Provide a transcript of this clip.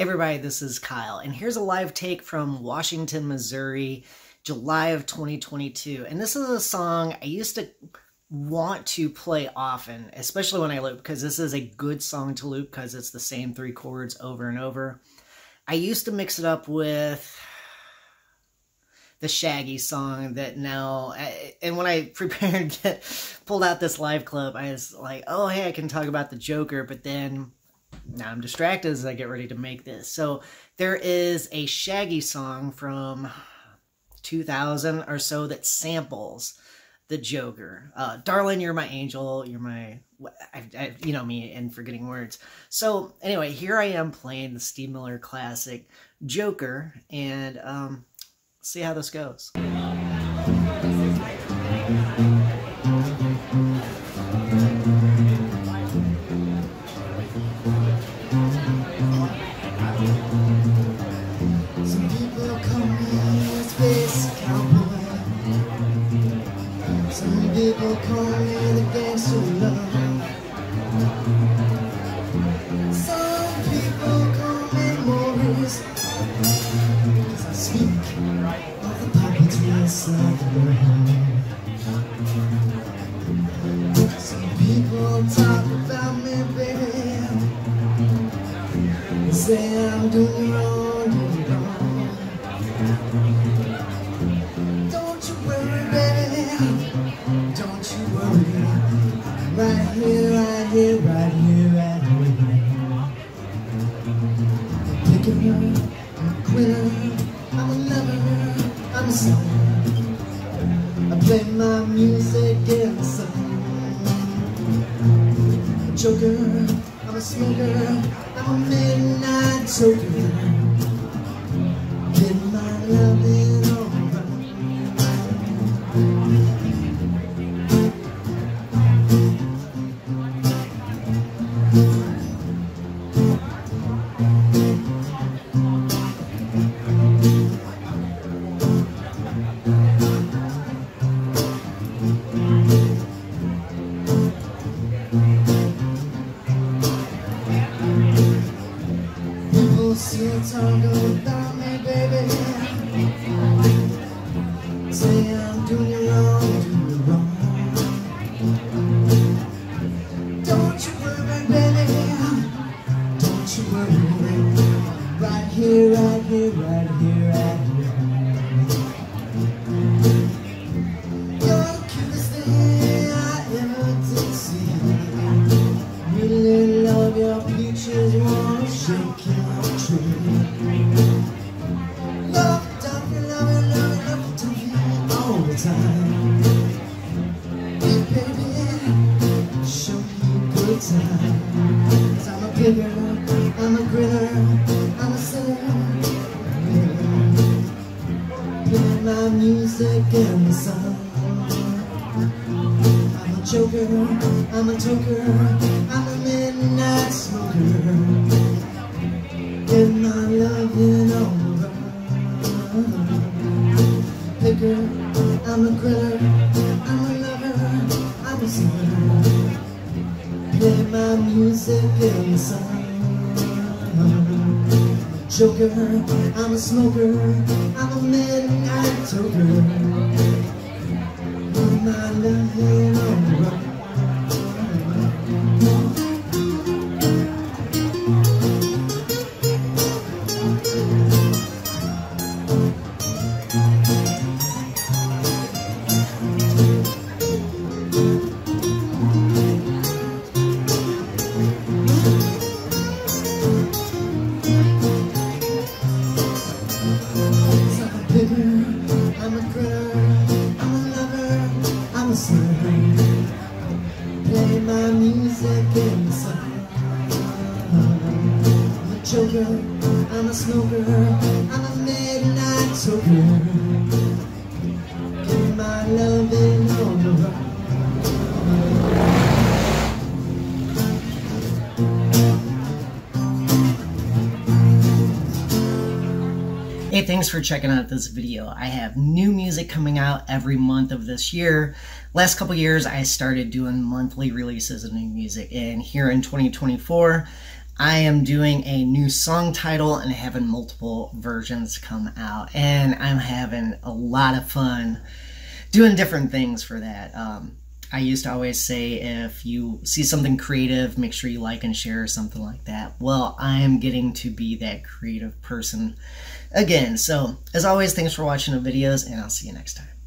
Everybody, this is Kyle, and here's a live take from Washington, Missouri, July of 2022. And this is a song I used to want to play often, especially when I loop, because this is a good song to loop because it's the same three chords over and over. I used to mix it up with the Shaggy song that now, and when I prepared, pulled out this live clip, I was like, oh, hey, I can talk about the Joker, but then now I'm distracted as I get ready to make this. So there is a Shaggy song from 2000 or so that samples the Joker. Darling, you're my angel. You're my, you know me and forgetting words. So anyway, here I am playing the Steve Miller classic Joker, and see how this goes. Some people call me the gangster love. Some people call me Maurice, 'cause I speak of the poverty inside the world. Some people talk about me, baby. They say I'm doing wrong, doing wrong. Don't you worry, baby. Don't you worry, I'm right here, right here, right here, right here. Pick a winner, I'm a quitter, I'm a lover, I'm a son. I play my music in the sun. I'm a joker, I'm a smoker, I'm a midnight choker. Get my loving over. Still talk about me, baby. Say I'm doing wrong, doing wrong. Don't you worry, baby. Don't you worry, baby. Right here, right here, right here, right here. You're the cutest thing I ever did see. Really love your peaches, wanna shake it. Time. Hey, baby, show me a good time. 'Cause I'm a picker, I'm a grinner, I'm a sinner. Play my music in the sun. I'm a joker, I'm a toker, I'm a midnight smoker. Get my loving over. Picker, I'm a griller, I'm a lover, I'm a singer. Play my music in the sun. Joker, I'm a smoker, I'm a midnight toker. Put my loving on the road. I'm a girl, I'm a lover, I'm a son. Play my music in the sun. I'm a joker, I'm a smoker, I'm a midnight toker. Give my loving on the road. Hey, thanks for checking out this video. I have new music coming out every month of this year. Last couple years I started doing monthly releases of new music, and here in 2024 I am doing a new song title and having multiple versions come out, and I'm having a lot of fun doing different things for that. I used to always say, if you see something creative, make sure you like and share or something like that. Well, I am getting to be that creative person again. So, as always, thanks for watching the videos, and I'll see you next time.